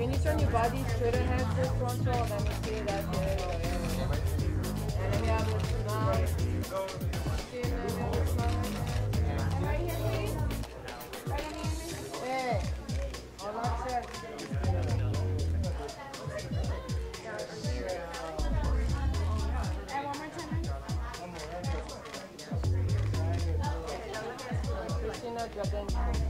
When you turn your body, straight ahead full frontal, and then you see that and then you have this smile. See, and then you have this smile like that. Right here, please. Right here, please. Yeah. All that chest. And one more time. Kristina Djadenko.